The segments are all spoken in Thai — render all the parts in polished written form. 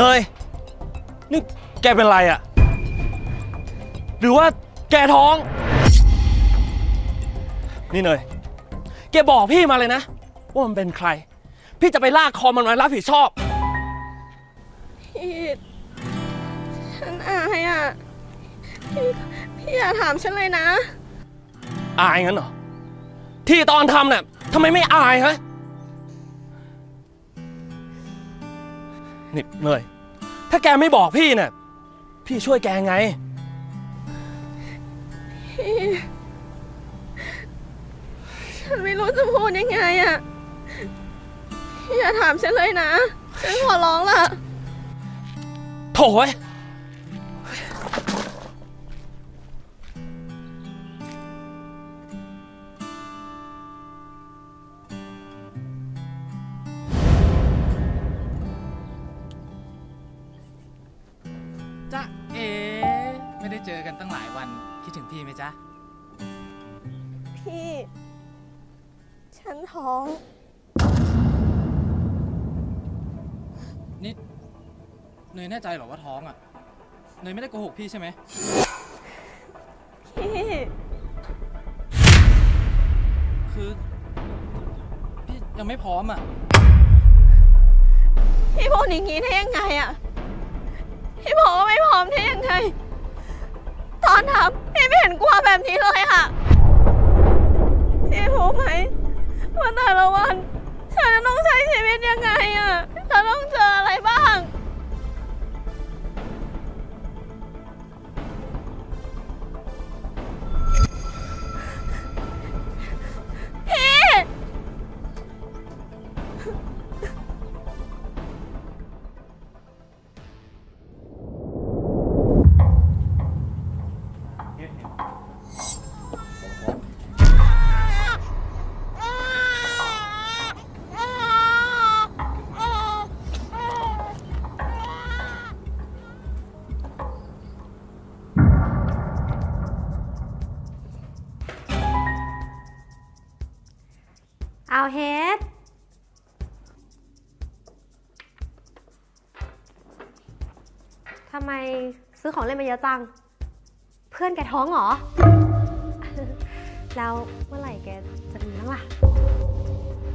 เนยนี่แกเป็นไรอ่ะหรือว่าแกท้องนี่เนยแกบอกพี่มาเลยนะว่ามันเป็นใครพี่จะไปลากคอมันมารับผิดชอบพี่ฉันอายอ่ะพี่อย่าถามฉันเลยนะอายงั้นเหรอที่ตอนทำเนี่ยทำไมไม่อายฮะนี่เนยถ้าแกไม่บอกพี่เนี่ยพี่ช่วยแกไงฉันไม่รู้จะพูดยังไงอ่ะอย่าถามฉันเลยนะฉันขอร้องละโถ่จ๊ะเอ๋ไม่ได้เจอกันตั้งหลายวันคิดถึงพี่ไหมจ๊ะพี่ฉันท้องนี่เนยแน่ใจเหรอว่าท้องอ่ะเนยไม่ได้โกหกพี่ใช่ไหมพี่คือพี่ยังไม่พร้อมอ่ะพี่พูดอย่างนี้ได้ยังไงอ่ะพี่บอกว่าไม่พร้อมได้ยังไงตอนทำพี่ไม่เห็นกลัวแบบนี้เลยค่ะพี่รู้ไหมว่าแต่ละวันฉันต้องใช้ชีวิตยังไงอ่ะฉันต้องเจออะไรบ้างพี่เอาเฮดทำไมซื้อของเล่นมาเยอะจังเพื่อนแกท้องเหรอแล้วเมื่อไหร่แกจะมีบ้างล่ะ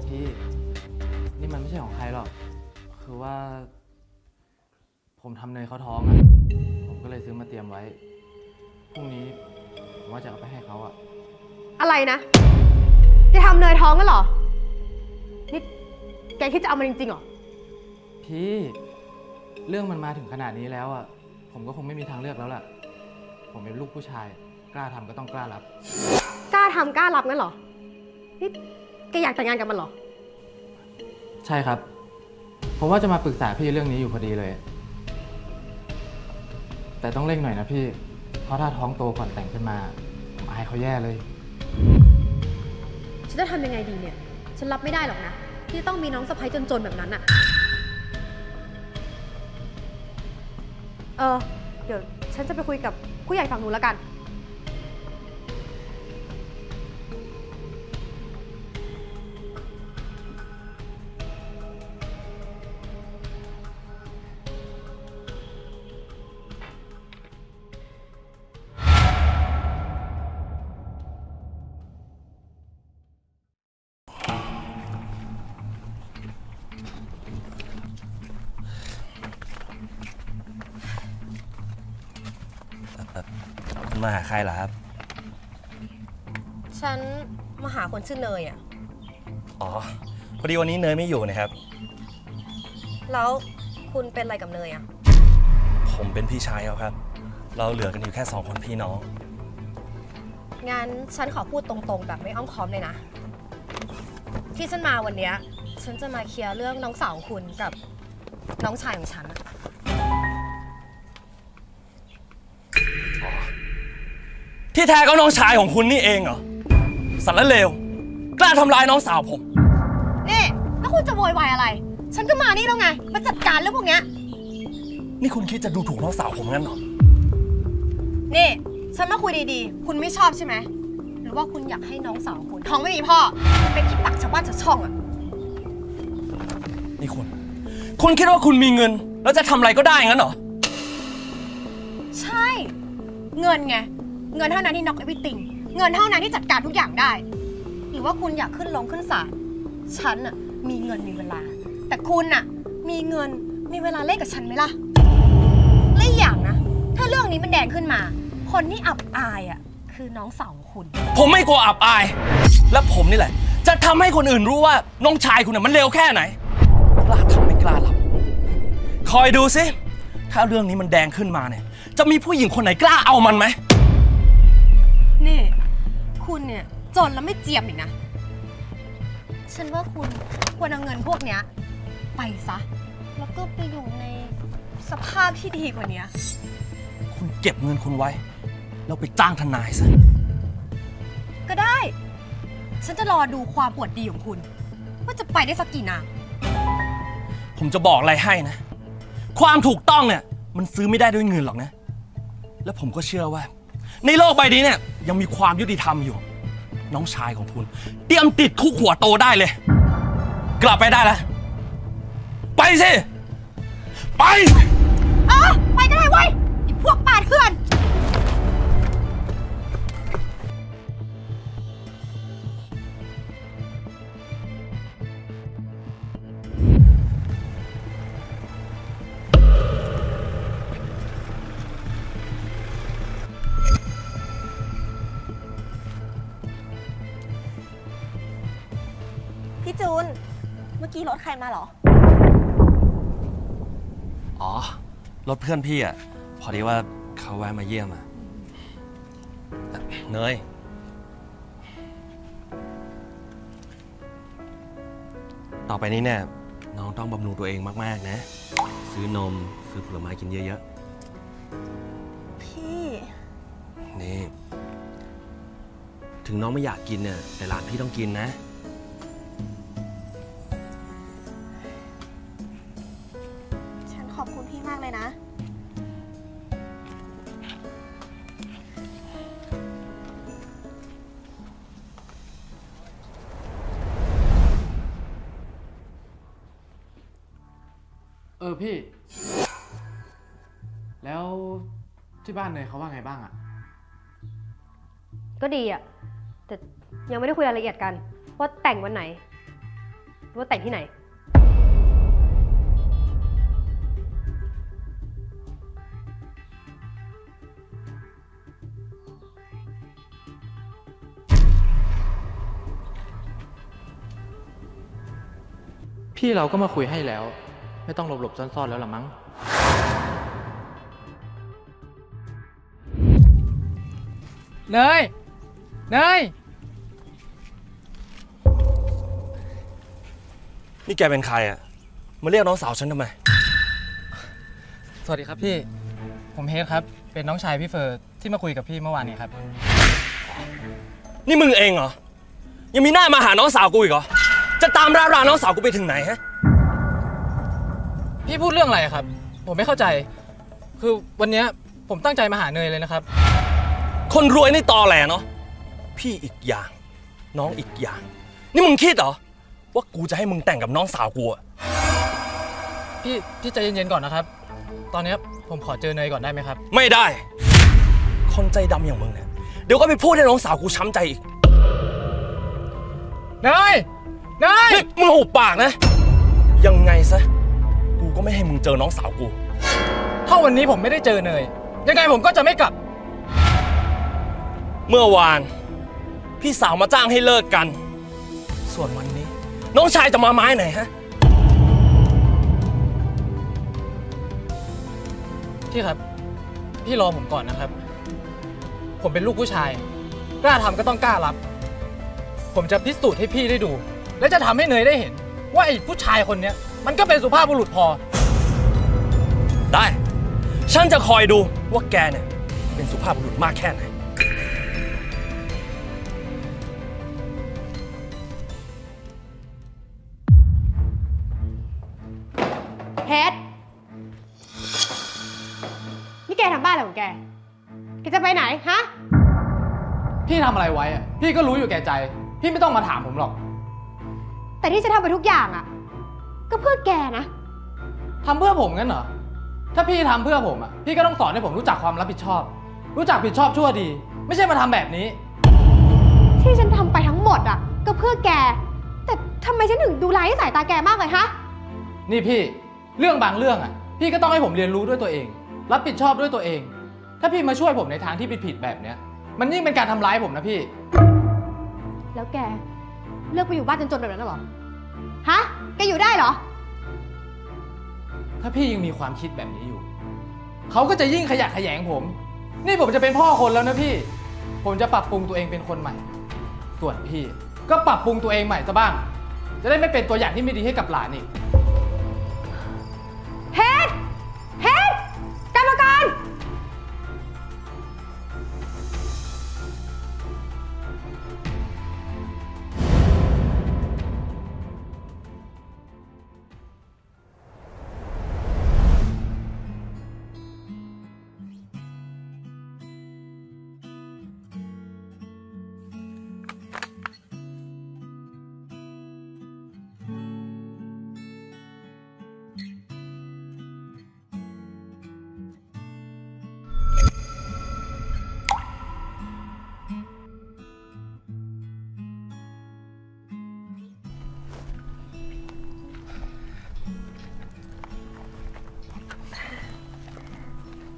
พี่นี่มันไม่ใช่ของใครหรอกคือว่าผมทำเนยเขาท้องอะผมก็เลยซื้อมาเตรียมไว้พรุ่งนี้ผมว่าจะเอาไปให้เขาอะอะไรนะจะทำเนยท้องกันเหรอนี่แกคิดจะเอามันจริงๆหรอพี่เรื่องมันมาถึงขนาดนี้แล้วอ่ะผมก็คงไม่มีทางเลือกแล้วล่ะผมเป็นลูกผู้ชายกล้าทำก็ต้องกล้ารับกล้าทำกล้ารับงั้นเหรอนี่แกอยากแต่งงานกับมันเหรอใช่ครับผมว่าจะมาปรึกษาพี่เรื่องนี้อยู่พอดีเลยแต่ต้องเร่งหน่อยนะพี่เพราะถ้าท้องโตก่อนแต่งขึ้นมาผมอายเขาแย่เลยฉันจะทำยังไงดีเนี่ยฉันรับไม่ได้หรอกนะที่ต้องมีน้องสะใภ้จนๆแบบนั้นอะเดี๋ยวฉันจะไปคุยกับผู้ใหญ่ฝั่งนู้นแล้วกันมาหาใครเหรอครับฉันมาหาคนชื่อเนยอ่ะอ๋อพอดีวันนี้เนยไม่อยู่นะครับแล้วคุณเป็นอะไรกับเนยอ่ะผมเป็นพี่ชายเขาครับเราเหลือกันอยู่แค่2คนพี่น้องงั้นฉันขอพูดตรงๆแบบไม่อ้อมค้อมเลยนะที่ฉันมาวันนี้ฉันจะมาเคลียร์เรื่องน้องสาวของคุณกับน้องชายของฉันที่แท้ก็น้องชายของคุณนี่เองเหรอสารเลวกล้าทำร้ายน้องสาวผมนี่แล้วคุณจะโวยวายอะไรฉันก็มานี่แล้วไงมาจัดการเรื่องพวกนี้นี่คุณคิดจะดูถูกน้องสาวผมงั้นเหรอนี่ฉันมาคุยดีๆคุณไม่ชอบใช่ไหมหรือว่าคุณอยากให้น้องสาวคุณท้องไม่มีพ่อเป็นขี้ปากชาวบ้านชาวช่องอ่ะนี่คุณคิดว่าคุณมีเงิน แล้วจะทำอะไรก็ได้งั้นเหรอใช่เงินไงเงินเท่านั้นที่น็อก everything เงินเท่านั้นที่จัดการทุกอย่างได้หรือว่าคุณอยากขึ้นลงขึ้นศาลฉันน่ะมีเงินมีเวลาแต่คุณน่ะมีเงินมีเวลาเล่นกับฉันไหมล่ะเล่นอย่างนะถ้าเรื่องนี้มันแดงขึ้นมาคนที่อับอายอ่ะคือน้องสาวคุณผมไม่กลัวอับอายและผมนี่แหละจะทำให้คนอื่นรู้ว่าน้องชายคุณน่ะมันเลวแค่ไหนกล้าทำไม่กล้าหลับคอยดูสิถ้าเรื่องนี้มันแดงขึ้นมาเนี่ยจะมีผู้หญิงคนไหนกล้าเอามันไหมนี่คุณเนี่ยจนแล้วไม่เจียมอีกนะฉันว่าคุณควรเอาเงินพวกเนี้ยไปซะแล้วก็ไปอยู่ในสภาพที่ดีกว่านี้คุณเก็บเงินคุณไว้แล้วไปจ้างทนายซะก็ได้ฉันจะรอดูความปวดดีของคุณว่าจะไปได้สักกี่นางผมจะบอกอะไรให้นะความถูกต้องเนี่ยมันซื้อไม่ได้ด้วยเงินหรอกนะและผมก็เชื่อว่าในโลกใบนี้เนี่ยยังมีความยุติธรรมอยู่น้องชายของคุณเตรียมติดคุกหัวโตได้เลยกลับไปได้แล้วไปสิไปไปก็ได้เว้ยพวกปาดเพื่อนพี่จูนเมื่อกี้รถใครมาหรออ๋อรถเพื่อนพี่อ่ะพอดีว่าเขาแวะมาเยี่ยมอ่ะเนยต่อไปนี้เนี่ยน้องต้องบำรุงตัวเองมากๆนะซื้อนมซื้อผลไม้กินเยอะๆพี่นี่ถึงน้องไม่อยากกินเนี่ยแต่หลานพี่ต้องกินนะพี่แล้วที่บ้านเนยเขาว่าไงบ้างอ่ะก็ดีอ่ะแต่ยังไม่ได้คุยรายละเอียดกันว่าแต่งวันไหนว่าแต่งที่ไหนพี่เราก็มาคุยให้แล้วไม่ต้องหลบๆซ่อนๆแล้วหรอมั้งเนยเนยนี่แกเป็นใครอ่ะมาเรียกน้องสาวฉันทำไมสวัสดีครับพี่ผมเฮดครับเป็นน้องชายพี่เฟิร์สที่มาคุยกับพี่เมื่อวานนี้ครับนี่มึงเองเหรอยังมีหน้ามาหาน้องสาวกูอีกเหรอจะตามราน้องสาวกูไปถึงไหนฮะพี่พูดเรื่องอะไรครับผมไม่เข้าใจคือวันนี้ผมตั้งใจมาหาเนยเลยนะครับคนรวยนี่ตอแหลเนาะพี่อีกอย่างน้องอีกอย่างนี่มึงคิดเหรอว่ากูจะให้มึงแต่งกับน้องสาวกูพี่ใจเย็นๆก่อนนะครับตอนนี้ผมขอเจอเนยก่อนได้ไหมครับไม่ได้คนใจดำอย่างมึงเนี่ยเดี๋ยวก็ไปพูดให้น้องสาวกูช้ำใจอีกเนยมึงหุบปากนะยังไงซะก็ไม่ให้มึงเจอน้องสาวกูถ้าวันนี้ผมไม่ได้เจอเนยยังไงผมก็จะไม่กลับเมื่อวานพี่สาวมาจ้างให้เลิกกันส่วนวันนี้น้องชายจะมาไม้ไหนฮะพี่ครับพี่รอผมก่อนนะครับผมเป็นลูกผู้ชายกล้าทำก็ต้องกล้ารับผมจะพิสูจน์ให้พี่ได้ดูและจะทำให้เนยได้เห็นว่าไอ้ผู้ชายคนนี้มันก็เป็นสุภาพบุรุษพอได้ฉันจะคอยดูว่าแกเนี่ยเป็นสุภาพบุรุษมากแค่ไหนเฮดนี่แกทำบ้านอะไรของแกจะไปไหนฮะพี่ทำอะไรไว้อะพี่ก็รู้อยู่แก่ใจพี่ไม่ต้องมาถามผมหรอกแต่ที่จะทำไปทุกอย่างอะก็เพื่อแกนะทำเพื่อผมงั้นเหรอ ถ้าพี่ทำเพื่อผมอ่ะพี่ก็ต้องสอนให้ผมรู้จักความรับผิดชอบรู้จักผิดชอบชั่วดีไม่ใช่มาทำแบบนี้ที่ฉันทำไปทั้งหมดอ่ะก็เพื่อแกแต่ทำไมฉันถึงดูไร้สายตาแกมากเลยฮะนี่พี่เรื่องบางเรื่องอ่ะพี่ก็ต้องให้ผมเรียนรู้ด้วยตัวเองรับผิดชอบด้วยตัวเองถ้าพี่มาช่วยผมในทางที่ผิดแบบเนี้ยมันยิ่งเป็นการทำร้ายผมนะพี่แล้วแกเลือกไปอยู่บ้านจนๆแบบนั้นหรอฮะแกอยู่ได้เหรอถ้าพี่ยังมีความคิดแบบนี้อยู่เขาก็จะยิ่งขยะแขยงผมนี่ผมจะเป็นพ่อคนแล้วนะพี่ผมจะปรับปรุงตัวเองเป็นคนใหม่ส่วนพี่ก็ปรับปรุงตัวเองใหม่ซะบ้างจะได้ไม่เป็นตัวอย่างที่ไม่ดีให้กับหลานอีกเฮดกรรมการ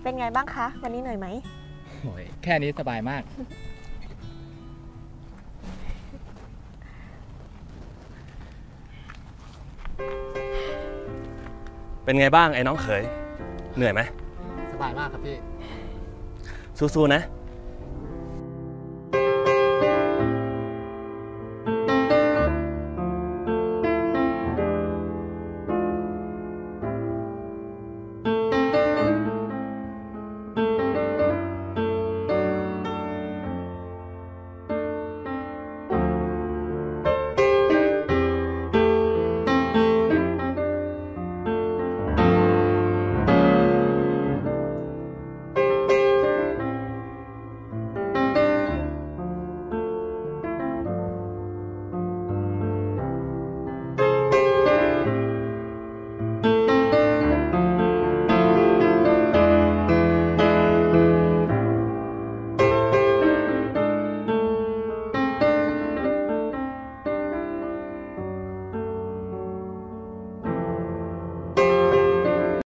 เป็นไงบ้างคะวันนี้เหนื่อยไหมโอ้ยแค่นี้สบายมากเป็นไงบ้างไอ้น้องเขยเหนื่อยไหมสบายมากครับพี่สู้ๆนะ